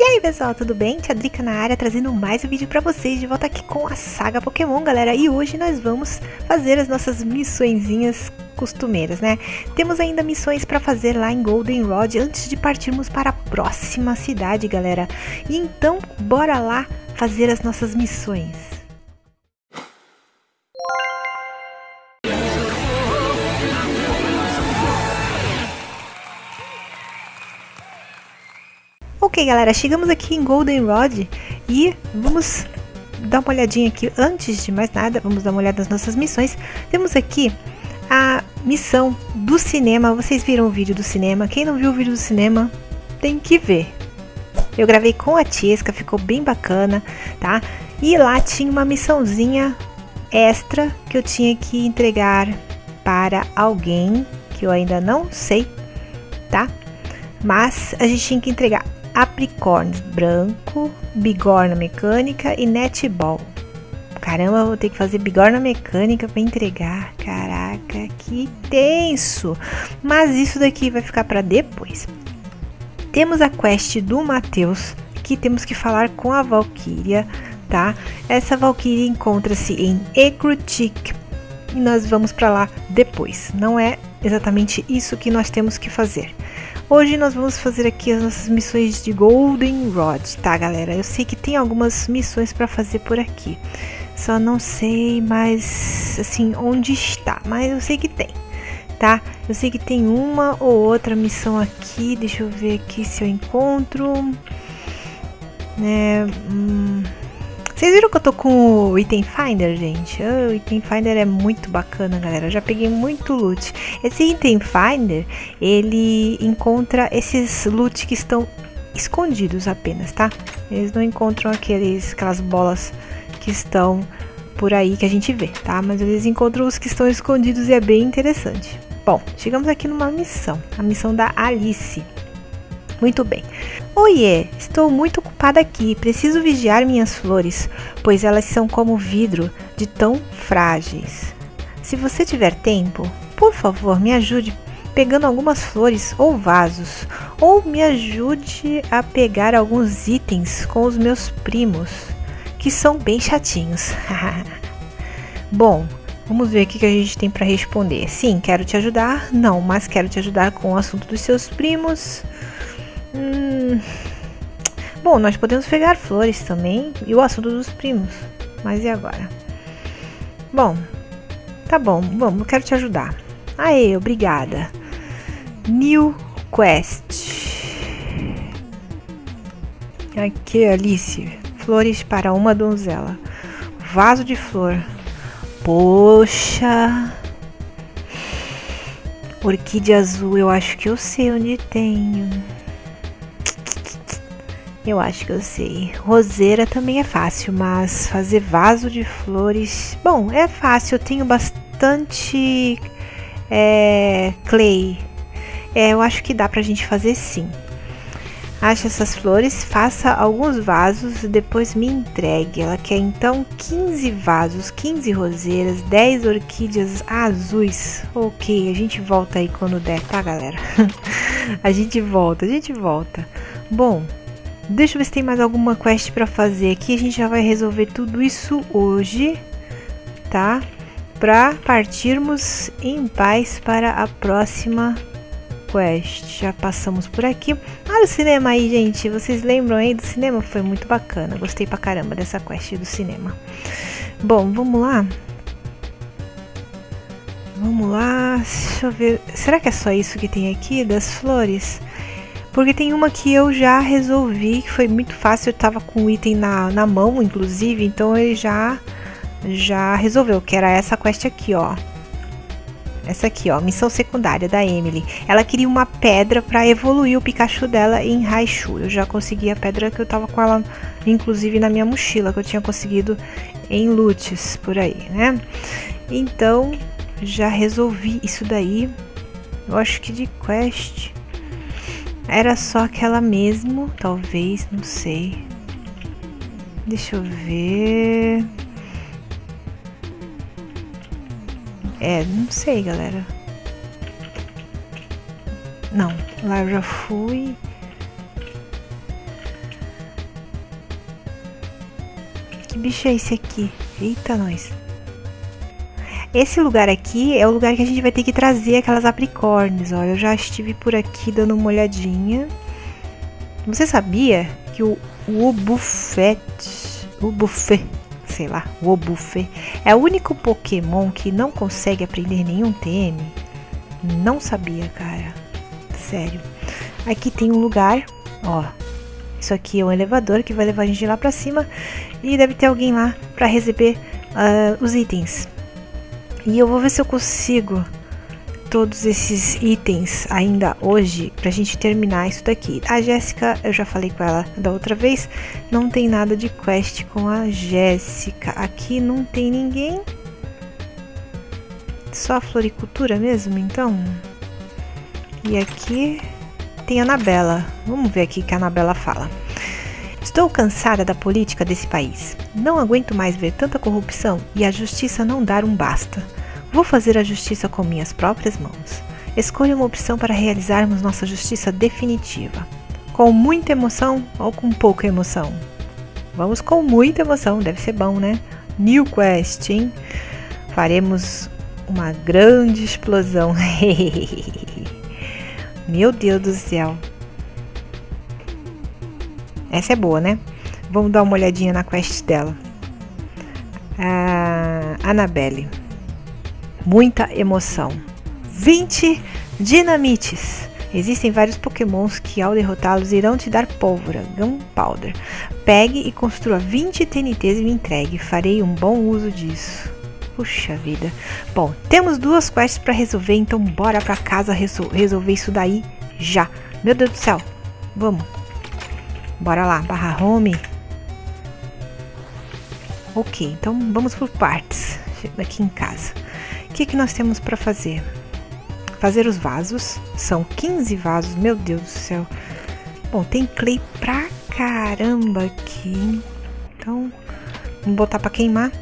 E aí pessoal, tudo bem? Tia Drika na área, trazendo mais um vídeo pra vocês, de volta aqui com a Saga Pokémon, galera. E hoje nós vamos fazer as nossas missõezinhas costumeiras, né? Temos ainda missões para fazer lá em Goldenrod, antes de partirmos para a próxima cidade, galera. E então, bora lá fazer as nossas missões. Ok, galera, chegamos aqui em Goldenrod e vamos dar uma olhadinha aqui. Antes de mais nada, vamos dar uma olhada nas nossas missões. Temos aqui a missão do cinema. Vocês viram o vídeo do cinema? Quem não viu o vídeo do cinema, tem que ver. Eu gravei com a Tiesca, ficou bem bacana, tá? E lá tinha uma missãozinha extra que eu tinha que entregar para alguém, que eu ainda não sei, tá? Mas a gente tinha que entregar Apricorn branco, bigorna mecânica e Net Ball. Caramba, eu vou ter que fazer bigorna mecânica para entregar. Caraca, que tenso. Mas isso daqui vai ficar para depois. Temos a quest do Mateus, que temos que falar com a Valkyria, tá? Essa Valkyria encontra-se em Ecrutic e nós vamos para lá depois. Não é exatamente isso que nós temos que fazer. Hoje nós vamos fazer aqui as nossas missões de Goldenrod, tá, galera? Eu sei que tem algumas missões para fazer por aqui, só não sei mais, assim, onde está, mas eu sei que tem, tá? Eu sei que tem uma ou outra missão aqui, deixa eu ver aqui se eu encontro, né? Vocês viram que eu tô com o Item Finder, gente? O Item Finder é muito bacana, galera. Eu já peguei muito loot. Esse Item Finder, ele encontra esses loot que estão escondidos apenas, tá? Eles não encontram aquelas bolas que estão por aí que a gente vê, tá? Mas eles encontram os que estão escondidos e é bem interessante. Bom, chegamos aqui numa missão. A missão da Alice. Muito bem. Oiê, estou muito ocupada aqui, preciso vigiar minhas flores, pois elas são como vidro de tão frágeis. Se você tiver tempo, por favor me ajude pegando algumas flores ou vasos, ou me ajude a pegar alguns itens com os meus primos, que são bem chatinhos. Bom, vamos ver o que a gente tem para responder. Sim, quero te ajudar, não, mas quero te ajudar com o assunto dos seus primos. Bom, nós podemos pegar flores também e o assunto dos primos, mas e agora? Bom, tá bom, vamos, eu quero te ajudar. Aê, obrigada. New Quest. Aqui, Alice. Flores para uma donzela. Vaso de flor. Poxa. Orquídea azul, eu acho que eu sei onde tenho. Eu acho que eu sei. Roseira também é fácil, mas fazer vaso de flores... Bom, é fácil, eu tenho bastante clay. Eu acho que dá pra gente fazer sim. Ache essas flores, faça alguns vasos e depois me entregue. Ela quer então 15 vasos, 15 roseiras, 10 orquídeas azuis. Ok, a gente volta aí quando der, tá, galera? A gente volta. Bom... Deixa eu ver se tem mais alguma quest pra fazer aqui. A gente já vai resolver tudo isso hoje, tá? Pra partirmos em paz para a próxima quest. Já passamos por aqui. Olha o cinema aí, gente. Vocês lembram aí do cinema? Foi muito bacana. Gostei pra caramba dessa quest do cinema. Bom, vamos lá. Vamos lá. Deixa eu ver. Será que é só isso que tem aqui das flores? Porque tem uma que eu já resolvi, que foi muito fácil, eu tava com o item na mão, inclusive, então ele já resolveu, que era essa quest aqui, ó. Essa aqui, ó, missão secundária da Emily. Ela queria uma pedra pra evoluir o Pikachu dela em Raichu. Eu já consegui a pedra que eu tava com ela, inclusive, na minha mochila, que eu tinha conseguido em loots, por aí, né? Então, já resolvi isso daí. Eu acho que de quest... Era só aquela mesmo, talvez, não sei. Deixa eu ver... não sei, galera. Não, lá eu já fui. Que bicho é esse aqui? Eita, nós. Esse lugar aqui é o lugar que a gente vai ter que trazer aquelas apricornes. Ó, eu já estive por aqui dando uma olhadinha. Você sabia que o Wobbuffet, sei lá, Wobbuffet é o único Pokémon que não consegue aprender nenhum TM? Não sabia, cara. Sério. Aqui tem um lugar, ó. Isso aqui é um elevador que vai levar a gente lá pra cima. E deve ter alguém lá pra receber os itens. E eu vou ver se eu consigo todos esses itens ainda hoje pra gente terminar isso daqui. A Jéssica, eu já falei com ela da outra vez. Não tem nada de quest com a Jéssica. Aqui não tem ninguém. Só a floricultura mesmo, então. E aqui tem a Anabela. Vamos ver aqui o que a Anabela fala. Estou cansada da política desse país. Não aguento mais ver tanta corrupção e a justiça não dar um basta. Vou fazer a justiça com minhas próprias mãos. Escolha uma opção para realizarmos nossa justiça definitiva. Com muita emoção ou com pouca emoção? Vamos com muita emoção, deve ser bom, né? New Quest, hein? Faremos uma grande explosão. Meu Deus do céu. Essa é boa, né? Vamos dar uma olhadinha na quest dela. Anabelle. Muita emoção. 20 dinamites. Existem vários pokémons que ao derrotá-los irão te dar pólvora, Gunpowder. Pegue e construa 20 TNTs e me entregue. Farei um bom uso disso. Puxa vida. Bom, temos duas quests pra resolver, então bora pra casa resolver isso daí já. Meu Deus do céu. Vamos. Bora lá, barra home. Ok, então vamos por partes. Chego aqui em casa. O que, que nós temos pra fazer? Fazer os vasos. São 15 vasos, meu Deus do céu. Bom, tem clay pra caramba aqui, hein? Então, vamos botar pra queimar.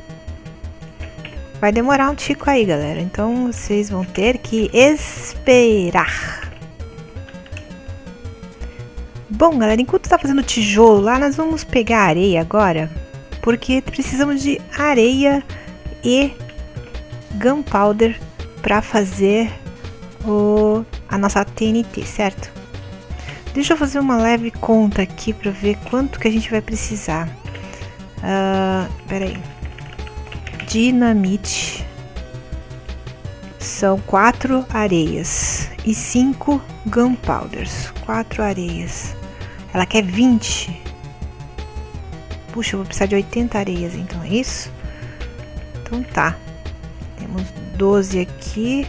Vai demorar um tico aí, galera. Então, vocês vão ter que esperar. Bom, galera, enquanto tá fazendo tijolo lá, nós vamos pegar areia agora. Porque precisamos de areia e gunpowder pra fazer a nossa TNT, certo? Deixa eu fazer uma leve conta aqui pra ver quanto que a gente vai precisar. Peraí. Dinamite são 4 areias e 5 gunpowders. 4 areias. Ela quer 20. Puxa, eu vou precisar de 80 areias, então é isso? Então tá. Temos 12 aqui.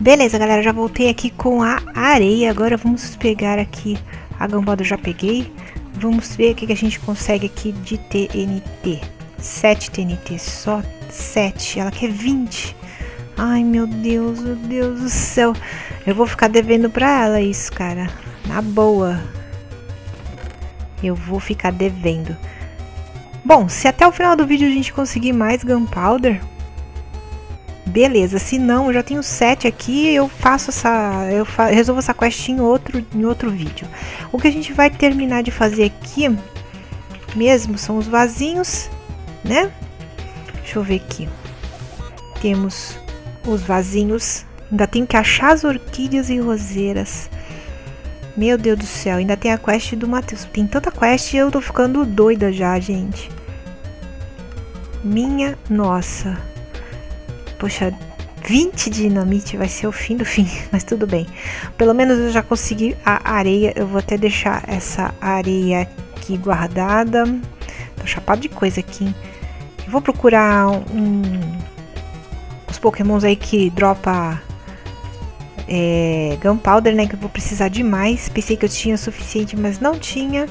Beleza, galera, já voltei aqui com a areia. Agora vamos pegar aqui a gambada, eu já peguei. Vamos ver o que a gente consegue aqui de TNT. 7 TNT, só 7. Ela quer 20. Ai, meu Deus do céu. Eu vou ficar devendo pra ela isso, cara. Na boa. Eu vou ficar devendo. Bom, se até o final do vídeo a gente conseguir mais gunpowder... Beleza, se não, eu já tenho 7 aqui, eu faço essa, resolvo essa quest em outro vídeo. O que a gente vai terminar de fazer aqui mesmo são os vasinhos, né? Deixa eu ver aqui. Temos os vasinhos, ainda tem que achar as orquídeas e roseiras. Meu Deus do céu, ainda tem a quest do Mateus. Tem tanta quest, eu tô ficando doida já, gente. Minha nossa. Poxa, 20 dinamite vai ser o fim do fim, mas tudo bem. Pelo menos eu já consegui a areia. Eu vou até deixar essa areia aqui guardada. Tô chapado de coisa aqui. Eu vou procurar os pokémons aí que dropa gunpowder, né? Que eu vou precisar demais. Pensei que eu tinha o suficiente, mas não tinha.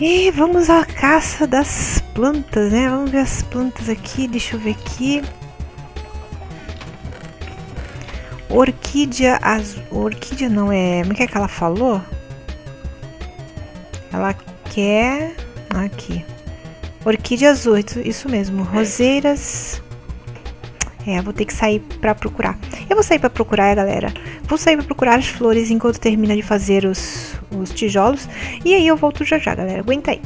E vamos à caça das plantas, né? Vamos ver as plantas aqui. Deixa eu ver aqui. Orquídea azul. Orquídea não é. Como é que ela falou? Ela quer. Aqui. Orquídea azul, isso mesmo. Roseiras. É, eu vou ter que sair pra procurar. Eu vou sair pra procurar, galera. Vou sair pra procurar as flores enquanto termina de fazer os tijolos. E aí eu volto já já, galera. Aguenta aí.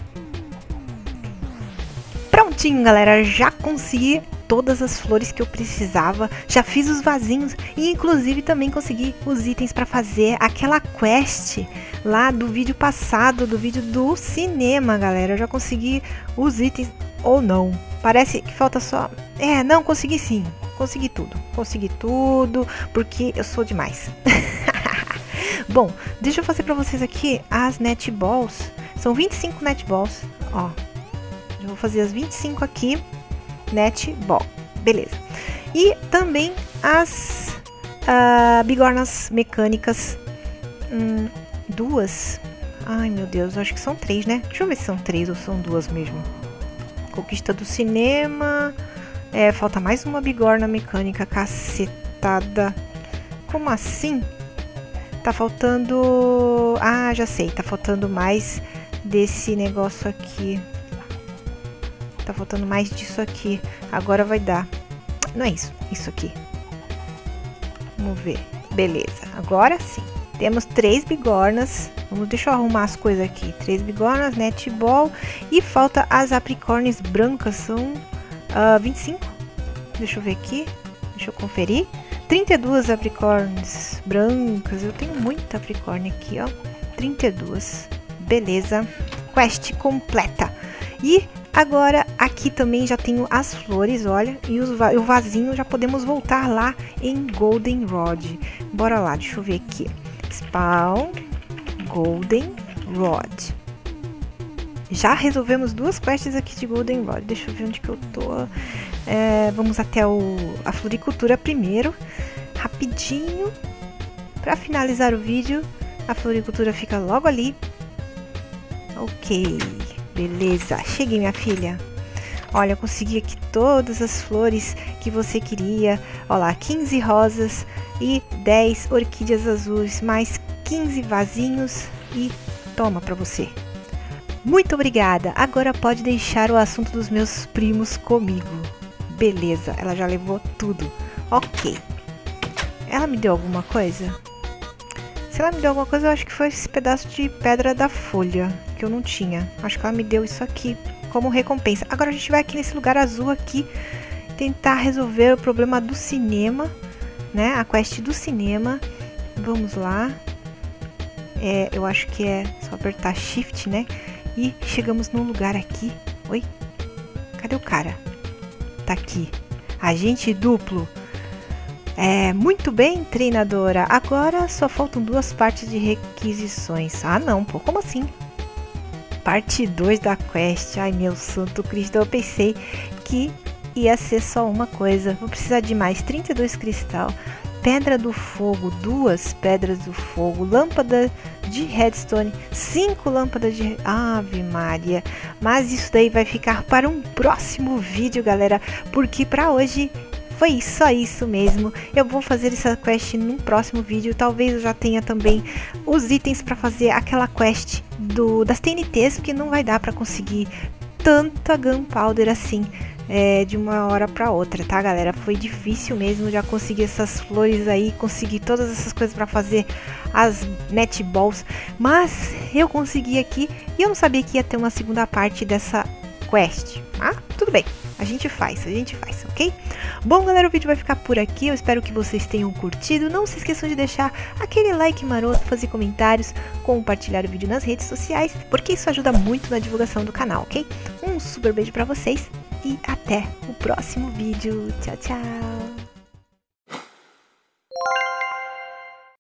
Prontinho, galera. Já consegui todas as flores que eu precisava. Já fiz os vasinhos. E, inclusive, também consegui os itens pra fazer aquela quest lá do vídeo passado, do vídeo do cinema, galera. Eu já consegui os itens... Ou não. Parece que falta só... É, não, consegui sim. Consegui tudo. Consegui tudo, porque eu sou demais. Bom, deixa eu fazer pra vocês aqui as net balls. São 25 net balls. Ó, eu vou fazer as 25 aqui. Net ball. Beleza. E também as bigornas mecânicas. Duas. Ai, meu Deus, eu acho que são três, né? Deixa eu ver se são três ou são duas mesmo. Conquista do cinema. É, falta mais uma bigorna mecânica, cacetada. Como assim? Tá faltando... Ah, já sei. Tá faltando mais desse negócio aqui. Tá faltando mais disso aqui. Agora vai dar. Não é isso. Isso aqui. Vamos ver. Beleza. Agora sim. Temos três bigornas. Vamos, deixa eu arrumar as coisas aqui. Três bigornas, netball. E falta as apricornes brancas. São 25. Deixa eu ver aqui. Deixa eu conferir. 32 apricornes brancas. Eu tenho muita apricorne aqui, ó. 32. Beleza. Quest completa. E agora aqui também já tenho as flores, olha. E o vasinho já podemos voltar lá em Goldenrod. Bora lá, deixa eu ver aqui. Spawn Goldenrod. Já resolvemos duas quests aqui de Goldenrod. Deixa eu ver onde que eu tô. É, vamos até a floricultura primeiro. Rapidinho. Pra finalizar o vídeo. A floricultura fica logo ali. Ok. Beleza. Cheguei, minha filha. Olha, eu consegui aqui todas as flores que você queria. Olha lá, 15 rosas e 10 orquídeas azuis, mais 15 vasinhos e toma pra você. Muito obrigada, agora pode deixar o assunto dos meus primos comigo. Beleza, ela já levou tudo. Ok. Ela me deu alguma coisa? Se ela me deu alguma coisa, eu acho que foi esse pedaço de pedra da folha, que eu não tinha. Acho que ela me deu isso aqui como recompensa. Agora a gente vai aqui nesse lugar azul aqui, tentar resolver o problema do cinema, né? A quest do cinema. Vamos lá. É, eu acho que é só apertar shift, né? E chegamos num lugar aqui. Oi? Cadê o cara? Tá aqui. Agente duplo. É, muito bem, treinadora. Agora só faltam duas partes de requisições. Ah, não, pô. Como assim? Parte 2 da quest. Ai, meu santo Cristo. Eu pensei que ia ser só uma coisa. Vou precisar de mais 32 cristal. Pedra do fogo, 2 pedras do fogo, lâmpada de redstone, 5 lâmpadas de... Ave Maria. Mas isso daí vai ficar para um próximo vídeo, galera, porque para hoje foi só isso mesmo. Eu vou fazer essa quest num próximo vídeo, talvez eu já tenha também os itens para fazer aquela quest das TNTs, porque não vai dar para conseguir tanta gunpowder assim. É, de uma hora pra outra, tá, galera? Foi difícil mesmo, já consegui essas flores aí, consegui todas essas coisas pra fazer as net balls, mas eu consegui aqui e eu não sabia que ia ter uma segunda parte dessa quest. Ah, tudo bem, a gente faz, ok? Bom, galera, o vídeo vai ficar por aqui, eu espero que vocês tenham curtido, não se esqueçam de deixar aquele like maroto, fazer comentários, compartilhar o vídeo nas redes sociais, porque isso ajuda muito na divulgação do canal, ok? Um super beijo pra vocês e até o próximo vídeo. Tchau, tchau!